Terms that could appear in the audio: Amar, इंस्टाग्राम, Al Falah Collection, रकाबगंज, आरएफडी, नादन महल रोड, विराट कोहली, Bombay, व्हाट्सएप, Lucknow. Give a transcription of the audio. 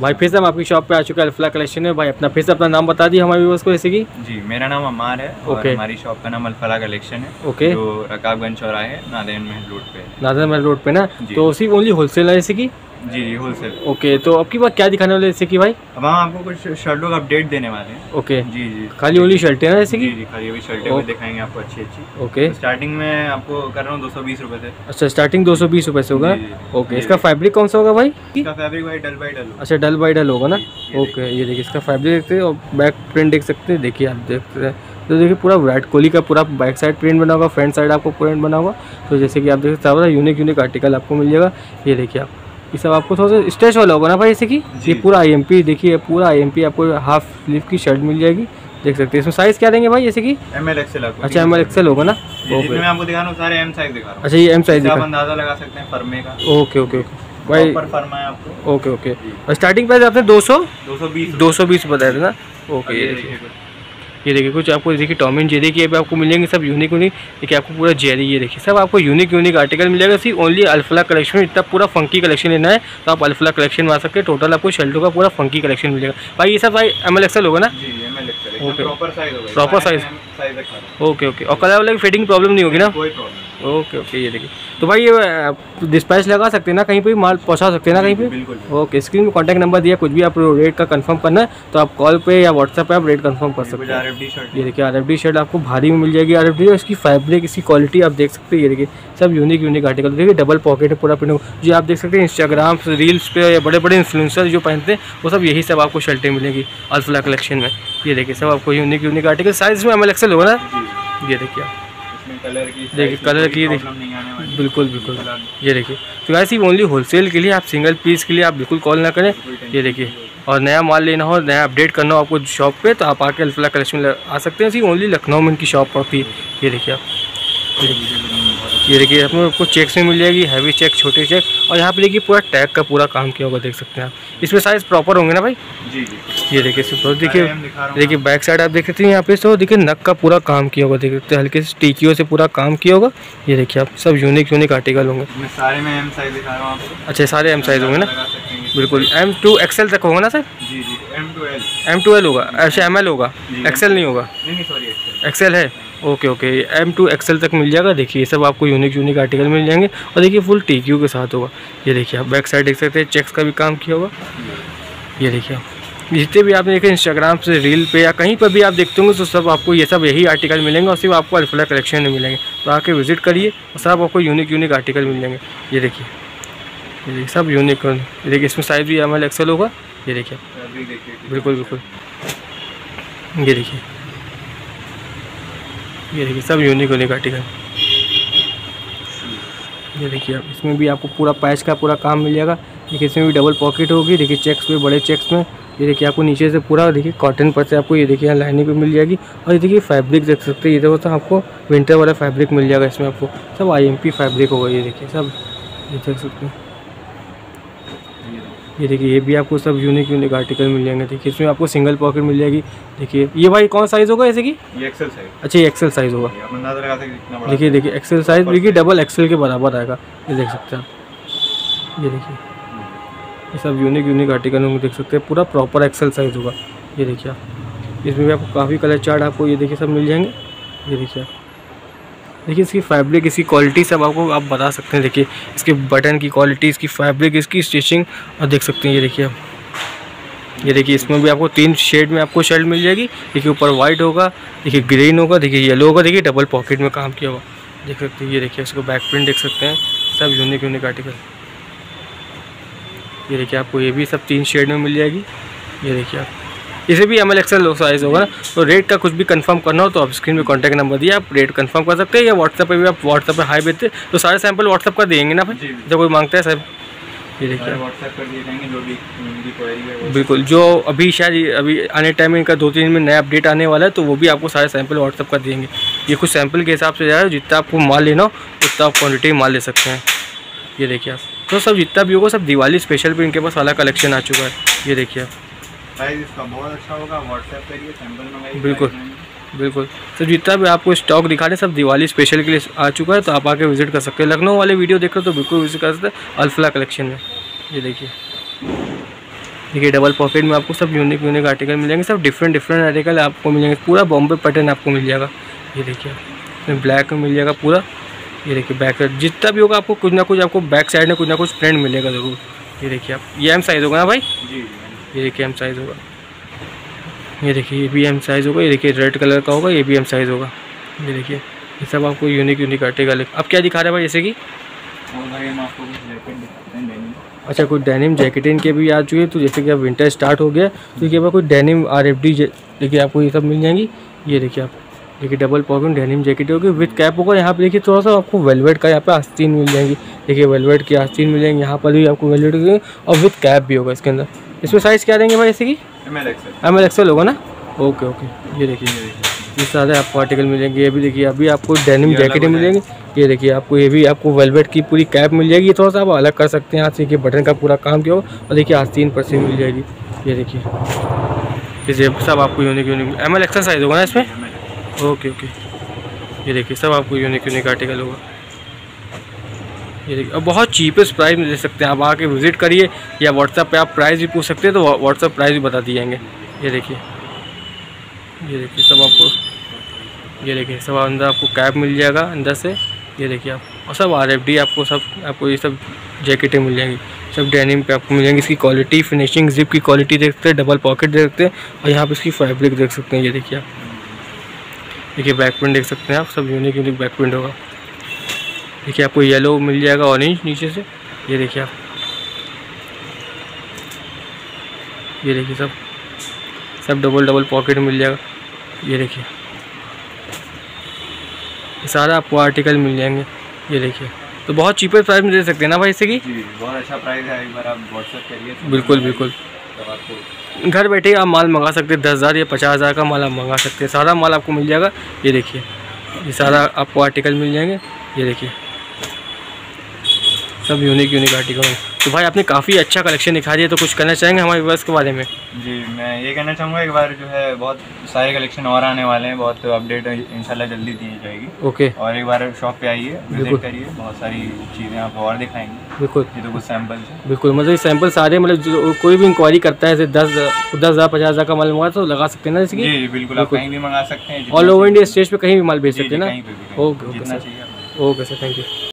भाई फिर से हम आपकी शॉप पे आ चुके हैं अल फलाह कलेक्शन में। भाई अपना फिर से अपना नाम बता दिए हमारे व्यूअर्स को जैसे कि। जी मेरा नाम अमार है और हमारी शॉप का नाम अल फलाह कलेक्शन है। ओके जो रकाबगंज चौराहे है नादन महल रोड पे। नादन महल रोड पे ना, तो सिर्फ ओनली होलसेल है जैसे की। जी जी होलसेल। ओके तो आपकी बात क्या दिखाने वाले जैसे कि भाई अब हम आपको कुछ शर्टों का अपडेट देने वाले हैं। ओके जी जी खाली ओनली शर्टें ना जैसे कि। जी जी खाली ओनली शर्टें में दिखाएंगे आपको अच्छी अच्छी। ओके तो स्टार्टिंग में आपको कर रहा हूँ 220 रुपये से। अच्छा स्टार्टिंग 220 रुपये से होगा। ओके इसका फैब्रिक कौन सा होगा भाई? इसका फैब्रिक भाई डल बाई डल। अच्छा डल बाई डल होगा ना। ओके ये देखिए इसका फैब्रिक देखते हैं और बैक प्रिंट देख सकते हैं। देखिए आप देख सकते हैं तो देखिए पूरा विराट कोहली का पूरा बैक साइड प्रिंट बना हुआ, फ्रंट साइड आपको प्रिंट बना हुआ। तो जैसे कि आप देख सकते हैं यूनिक आर्टिकल आपको मिल जाएगा। ये देखिए आप ये सब आपको थोड़ा सा स्ट्रेच वाला होगा ना भाई जैसे कि। ये पूरा आईएमपी देखिए, पूरा आईएमपी आपको हाफ स्लीव की शर्ट मिल जाएगी देख सकते हैं। इसमें साइज क्या देंगे भाई जैसे कि? M L XL. अच्छा एमएल एक्सएल होगा ना। ओके मैं आपको दिखा रहा हूं सारे एम साइज दिखा रहा हूं। अच्छा ये एम साइज आप अंदाजा लगा सकते हैं फर्मे का। ओके ओके ओके भाई फर्मा है आपको। ओके ओके स्टार्टिंग प्राइस आपने 220 बताया था ना। ओके ये देखिए कुछ आपको देखिए टॉम एंड जेरी की आपको मिलेंगे सब यूनिक। देखिए आपको पूरा जेरी ये देखिए सब आपको यूनिक आर्टिकल मिलेगा सिर्फ ओनली अल फलाह कलेक्शन। इतना पूरा फंकी कलेक्शन लेना है तो आप अल फलाह कलेक्शन में आ सकते हैं। टोटल आपको शर्टों का पूरा फंकी कलेक्शन मिलेगा भाई। ये सब भाई एम एल एक्सएल होगा ना। Okay proper size. Okay okay और कलर वाले की फिटिंग प्रॉब्लम नहीं होगी ना। ओके ओके ये देखिए तो भाई ये डिस्पैच लगा सकते हैं ना, कहीं पे माल पहुंचा सकते हैं ना कहीं पे। ओके स्क्रीन पे कांटेक्ट नंबर दिया, कुछ भी आप रेट का कंफर्म करना है तो आप कॉल पे या व्हाट्सएप पे आप रेट कंफर्म कर सकते हैं। ये देखिए आरएफडी शर्ट आपको भारी में मिल जाएगी। आरएफडी और इसकी फैब्रिक इसकी क्वालिटी आप देख सकते हैं। ये देखिए सब यूनिक आर्टिकल। देखिए डबल पॉकेट है पूरा प्रिंट जो आप देख सकते हैं। इंस्टाग्राम रील्स पे या बड़े बड़े इन्फ्लुएंसर जो पहनते हैं वो सब यही सब आपको शर्टें मिलेंगी अल फलाह कलेक्शन में। ये देखिए सब आपको यूनिक आर्टिकल साइज में एम एल एक्सएल होगा ना। ये देखिए आप देखिए कलर की देखिए बिल्कुल बिल्कुल। ये देखिए तो ऐसी ओनली होलसेल के लिए आप सिंगल पीस के लिए आप बिल्कुल कॉल ना करें। ये देखिए और नया माल लेना हो, नया अपडेट करना हो आपको शॉप पे तो आप आके अल फलाह कलेक्शन आ सकते हैं। सिर्फ ओनली लखनऊ में इनकी शॉप पड़ती है। ये देखिए आप ये देखिए आपको कुछ चेक्स में मिल जाएगी, हैवी चेक छोटे चेक। और यहाँ पे देखिए पूरा टैग का पूरा काम किया होगा देख सकते हैं आप। इसमें साइज़ प्रॉपर होंगे ना भाई। जी जी ये देखिए सिर्फ देखिए देखिए बैक साइड आप देख सकते हैं यहाँ पे। तो देखिए नक का पूरा काम किया होगा देख सकते हैं, हल्के से टीकियों से पूरा काम किया होगा। ये देखिए आप सब यूनिक आर्टिकल होंगे। अच्छा सारे एम साइज़ होंगे ना बिल्कुल। M2XL तक होगा ना सर। जी जी M2L होगा। अच्छा ML होगा, XL नहीं होगा। नहीं सॉरी XL है। ओके ओके M2XL तक मिल जाएगा। देखिए ये सब आपको यूनिक आर्टिकल मिल जाएंगे और देखिए फुल टीक्यू के साथ होगा। ये देखिए आप बैक साइड देख सकते हैं, चेक्स का भी काम किया होगा। ये देखिए आप जितने भी आप देखे इंस्टाग्राम से रील पे या कहीं पर भी आप देखते होंगे तो सब आपको ये सब यही आर्टिकल मिलेंगे और सिर्फ आपको अल फलाह कलेक्शन में मिलेंगे। तो आके विजिट करिए और सब आपको यूनिक आर्टिकल मिल जाएंगे। ये देखिए सब यूनिक। ये देखिए इसमें साइज भी एमएल एक्सएल होगा। ये देखिए बिल्कुल बिल्कुल। ये देखिए सब यूनिक आर्टिकल। ये देखिए आप इसमें भी आपको पूरा पैच का पूरा काम मिल जाएगा। देखिए इसमें भी डबल पॉकेट होगी। देखिए चेक्स पे बड़े चेक्स में। ये देखिए आपको नीचे से पूरा देखिए कॉटन पर से आपको ये देखिए लाइनिंग पे मिल जाएगी। और ये देखिए फैब्रिक देख सकते हैं। ये देखो तो आपको विंटर वाला फैब्रिक मिल जाएगा। इसमें आपको सब आईएमपी फैब्रिक होगा। ये देखिए सब ये देख सकते हैं। ये देखिए ये भी आपको सब यूनिक आर्टिकल मिल जाएंगे। देखिए इसमें आपको सिंगल पॉकेट मिल जाएगी। देखिए ये भाई कौन साइज़ होगा जैसे कि? ये एक्सेल साइज। अच्छा ये एक्सेल साइज होगा। देखिए देखिए एक्सेल साइज देखिए डबल एक्सेल के बराबर आएगा। ये देख सकते हैं आप। ये देखिए ये सब यूनिक आर्टिकल होंगे देख सकते हैं। पूरा प्रॉपर एक्सेल साइज होगा। ये देखिए आप इसमें भी आपको काफ़ी कलर चार्ट आपको ये देखिए सब मिल जाएंगे। ये देखिए आप देखिए इसकी फैब्रिक इसकी क्वालिटी सब आपको आप बता सकते हैं। देखिए इसके बटन की क्वालिटी इसकी फैब्रिक इसकी स्टिचिंग और देख सकते हैं। ये देखिए आप ये देखिए इसमें भी आपको 3 शेड में आपको शर्ट मिल जाएगी। देखिए ऊपर वाइट होगा, देखिए ग्रीन होगा, देखिए येलो होगा। देखिए डबल पॉकेट में काम किया हुआ देख सकते हैं। ये देखिए इसको बैक प्रिंट देख सकते हैं। सब यूनिक आर्टिकल। ये देखिए आपको ये भी सब 3 शेड में मिल जाएगी। ये देखिए आप इसे भी एम एल एक्सएल साइज़ होगा। तो रेट का कुछ भी कंफर्म करना हो तो आप स्क्रीन पे कांटेक्ट नंबर दिया, आप रेट कंफर्म कर सकते हैं। या व्हाट्सएप पे भी आप व्हाट्सएप पे हाई बेचते तो सारे सैंपल व्हाट्सएप का देंगे ना भाई जब कोई मांगता है साहब। ये देखिए व्हाट्सएप कर दिए जाएंगे जो भी क्वेरी है बिल्कुल। जो अभी शायद अभी आने टाइम में इनका 2-3 में नया अपडेट आने वाला है तो वो भी आपको सारे सैंपल व्हाट्सएप का देंगे। ये कुछ सैंपल के हिसाब से जा रहा है, जितना आपको माल लेना हो उतना आप क्वान्टिटी माल ले सकते हैं। ये देखिए आप तो सब जितना भी होगा सब दिवाली स्पेशल भी इनके पास वाला कलेक्शन आ चुका है। ये देखिए आप प्राइस इसका बहुत अच्छा होगा। व्हाट्सएप करिए सैंपल मंगाइए बिल्कुल बिल्कुल। तो जितना भी आपको स्टॉक दिखा रहे सब दिवाली स्पेशल के लिए आ चुका है तो आप आके विजिट कर सकते हैं। लखनऊ वाले वीडियो देख रहे हो तो बिल्कुल विजिट कर सकते हैं अल फलाह कलेक्शन में। ये देखिए देखिए डबल पॉकेट में आपको सब यूनिक यूनिक आर्टिकल मिल जाएंगे, सब डिफरेंट डिफरेंट आर्टिकल आपको मिल जाएंगे, पूरा बॉम्बे पैटर्न आपको मिल जाएगा। ये देखिए ब्लैक में मिल जाएगा पूरा, ये देखिए बैक साइड जितना भी होगा आपको कुछ ना कुछ आपको बैक साइड में कुछ ना कुछ प्रिंट मिलेगा ज़रूर। ये देखिए आप, ये एम साइज़ होगा ना भाई, ये देखिए एम साइज़ होगा, ये देखिए ये भी एम साइज़ होगा, ये देखिए रेड कलर का होगा, ये भी एम साइज़ होगा। ये देखिए ये सब आपको यूनिक यूनिक आर्टिकल। अब क्या दिखा रहे हैं भाई जैसे कि अच्छा कुछ डेनिम जैकेट इनके भी आ चुके हैं, तो जैसे कि अब विंटर स्टार्ट हो गया तो ये कोई डेनिम RFD देखिए आपको ये सब मिल जाएंगी। ये देखिए आप, देखिए डबल पॉकेट डेनिम जैकेट होगी विद कैप होगा। यहाँ पे देखिए थोड़ा सा आपको वेलवेट का यहाँ पे आस्तीन मिल जाएंगी, देखिए वेलवेट की आस्तीन मिल जाएंगी, यहाँ पर भी आपको वेलवेट होगी और विद कैप भी होगा इसके अंदर। इसमें साइज़ क्या देंगे भाई जैसे कि ML XL होगा ना, ओके ओके। ये देखिए ये सारे आपको आर्टिकल मिलेंगे, ये भी देखिए अभी आपको डेनिम जैकेट मिलेंगे। ये देखिए आपको ये भी आपको वेलवेट की पूरी कैप मिल जाएगी, थोड़ा सा आप अलग कर सकते हैं यहाँ से, देखिए बटन का पूरा काम किया होगा और देखिए आस्तीन पर से मिल जाएगी। ये देखिए सब आपको unique unique ML XL size होगा ना इसमें, ओके ओके। ये देखिए सब आपको यूनिक यूनिक आर्टिकल होगा। ये देखिए और बहुत चीपेस्ट प्राइस में ले सकते हैं आप, आके विजिट करिए या व्हाट्सएप पे आप प्राइस भी पूछ सकते हैं तो व्हाट्सएप प्राइस भी बता दिए जाएंगे। ये देखिए सब आपको, ये देखिए सब अंदर आपको कैप मिल जाएगा अंदर से। ये देखिए आप और सब RFD आपको सब आपको ये सब जैकेटें मिल जाएंगी, सब डेनिम पे आपको मिल जाएंगी। इसकी क्वालिटी फिनिशिंग जिप की क्वालिटी देख सकते हैं, डबल पॉकेट देख सकते हैं और यहाँ पे इसकी फैब्रिक देख सकते हैं। ये देखिए आप, देखिए बैक प्रिंट देख सकते हैं आप, सब यूनिक यूनिक बैक प्रिंट होगा। देखिए आपको येलो मिल जाएगा, ऑरेंज नीचे से। ये देखिए आप, ये देखिए सब डबल पॉकेट मिल जाएगा। ये देखिए सारा आपको आर्टिकल मिल जाएंगे। ये देखिए तो बहुत चीपर प्राइस में दे सकते हैं ना भाई इससे की, बहुत अच्छा प्राइस है, एक बार आप व्हाट्सएप करिए। बिल्कुल बिल्कुल, तो आपको घर बैठे आप माल मंगा सकते हैं, 10,000 या 50,000 का माल आप मंगा सकते हैं, सारा माल आपको मिल जाएगा। ये देखिए ये सारा आपको आर्टिकल मिल जाएंगे। ये देखिए सब यूनिक यूनिक आर्टिकल। तो भाई आपने काफ़ी अच्छा कलेक्शन दिखा दिया, तो कुछ कहना चाहेंगे हमारे व्यूअर्स के बारे में? जी मैं ये कहना चाहूँगा एक बार जो है बहुत सारे कलेक्शन और आने वाले हैं, बहुत अपडेट इंशाल्लाह जल्दी दी जाएगी, ओके। और एक बार शॉप पे आइए, विजिट करिए, बहुत सारी चीज़ें आप और दिखाएंगे। बिल्कुल, ये तो कुछ सैम्पल्स हैं। बिल्कुल, मतलब सैम्पल सारे, मतलब कोई भी इंक्वायरी करता है 10,000 50,000 का माल मंगा तो लगा सकते हैं ना इसकी। जी बिल्कुल, आप कहीं भी मंगा सकते हैं, ऑल ओवर इंडिया स्टेज पर कहीं भी माल भेज सकते हैं ना। Okay okay sir, thank you.